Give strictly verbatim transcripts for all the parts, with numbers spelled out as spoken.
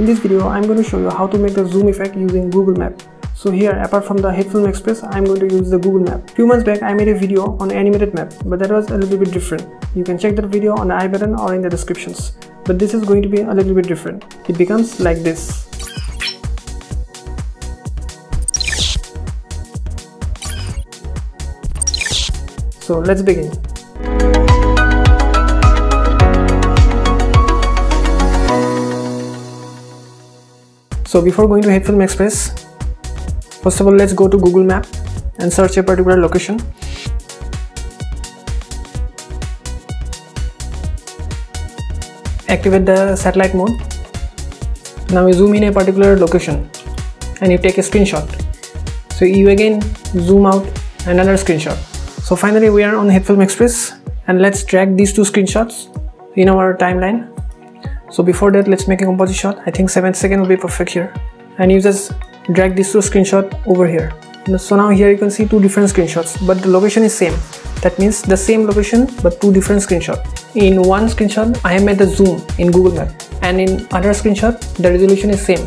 In this video, I'm going to show you how to make the zoom effect using Google Map. So here, apart from the HitFilm Express, I'm going to use the Google Map. Few months back, I made a video on animated map, but that was a little bit different. You can check that video on the I button or in the descriptions. But this is going to be a little bit different. It becomes like this. So let's begin. So before going to HitFilm Express, first of all, let's go to Google Map and search a particular location. Activate the satellite mode. Now you zoom in a particular location and you take a screenshot. So you again zoom out and another screenshot. So finally we are on HitFilm Express, and let's drag these two screenshots in our timeline. So before that, let's make a composite shot. I think seven seconds will be perfect here, and you just drag these two screenshots over here. So now here you can see two different screenshots, but the location is same. That means the same location but two different screenshots. In one screenshot I have made the zoom in Google Map, and in other screenshot the resolution is same.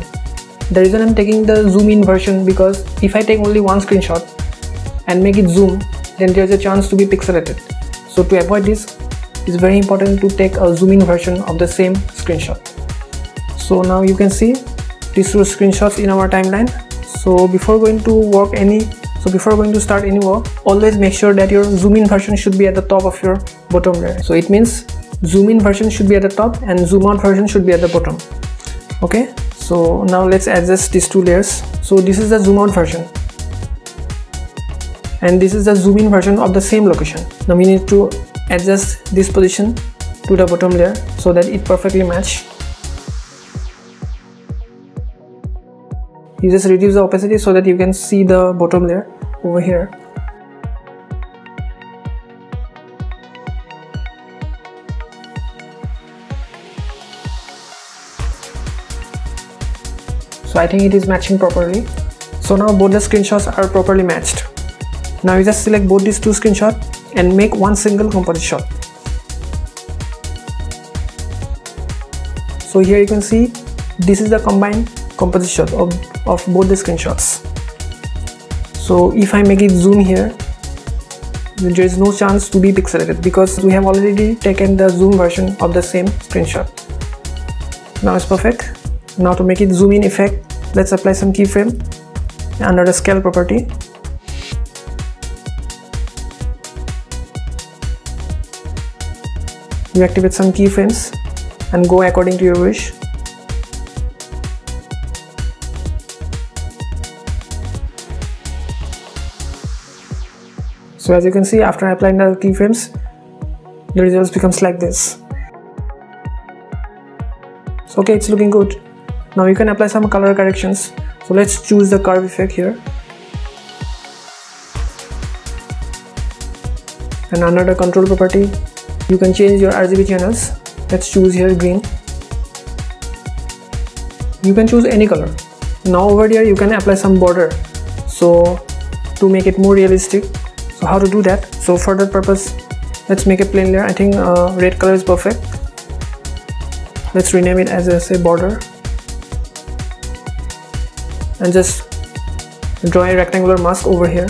The reason I'm taking the zoom in version, because if I take only one screenshot and make it zoom, then there's a chance to be pixelated. So to avoid this, it's very important to take a zoom in version of the same screenshot. So now you can see these two screenshots in our timeline. So before going to work any, so before going to start any work, always make sure that your zoom in version should be at the top of your bottom layer. So it means zoom in version should be at the top and zoom out version should be at the bottom. Okay, so now let's adjust these two layers. So this is the zoom out version, and this is the zoom in version of the same location. Now we need to adjust this position to the bottom layer so that it perfectly matches. You just reduce the opacity so that you can see the bottom layer over here. So I think it is matching properly. So now both the screenshots are properly matched. Now you just select both these two screenshots and make one single composite shot. So here you can see this is the combined composite shot of, of both the screenshots. So if I make it zoom here, there is no chance to be pixelated because we have already taken the zoom version of the same screenshot. Now it's perfect. Now to make it zoom in effect, let's apply some keyframe under the scale property. You activate some keyframes and go according to your wish. So as you can see, after applying the keyframes, the results becomes like this. So okay, it's looking good. Now you can apply some color corrections. So let's choose the curve effect here. And under the control property, you can change your R G B channels. Let's choose here green. You can choose any color. Now over here you can apply some border, so to make it more realistic. So how to do that? So for that purpose, let's make a plain layer. I think uh, red color is perfect. Let's rename it as a say border, and just draw a rectangular mask over here.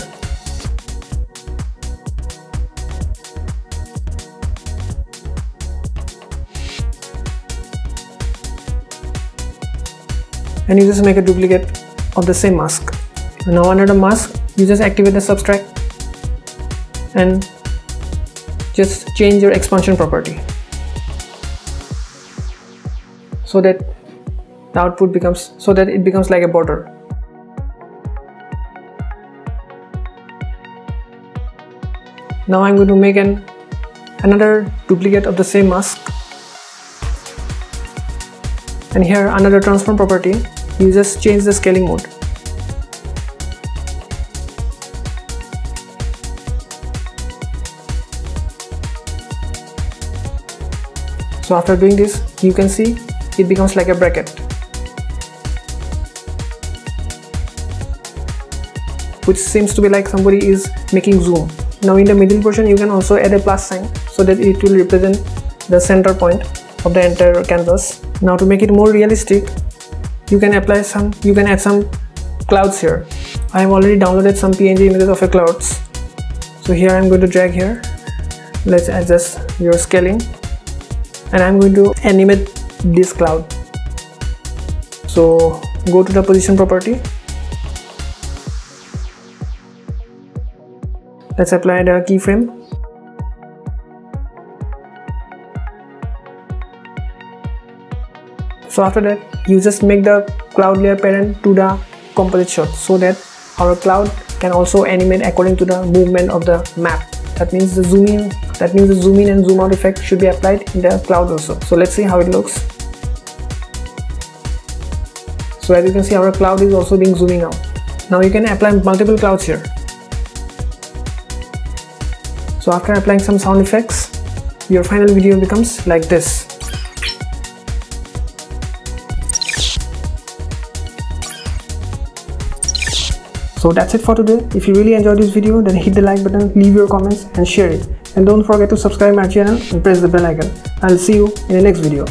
And you just make a duplicate of the same mask. Now under the mask, you just activate the subtract and just change your expansion property so that the output becomes, so that it becomes like a border. Now I'm going to make an another duplicate of the same mask, and here under the transform property, you just change the scaling mode. So after doing this, you can see it becomes like a bracket which seems to be like somebody is making zoom. Now in the middle portion, you can also add a plus sign so that it will represent the center point of the entire canvas. Now to make it more realistic, you can apply some you can add some clouds here. I have already downloaded some P N G images of a clouds, so here I'm going to drag here. Let's adjust your scaling, and I'm going to animate this cloud. So go to the position property. Let's apply the keyframe. So after that, you just make the cloud layer parent to the composite shot, so that our cloud can also animate according to the movement of the map. That means the zoom in, that means the zoom in and zoom out effect should be applied in the cloud also. So let's see how it looks. So as you can see, our cloud is also being zooming out. Now you can apply multiple clouds here. So after applying some sound effects, your final video becomes like this. So that's it for today. If you really enjoyed this video, then hit the like button, leave your comments and share it. And don't forget to subscribe my channel and press the bell icon. I'll see you in the next video.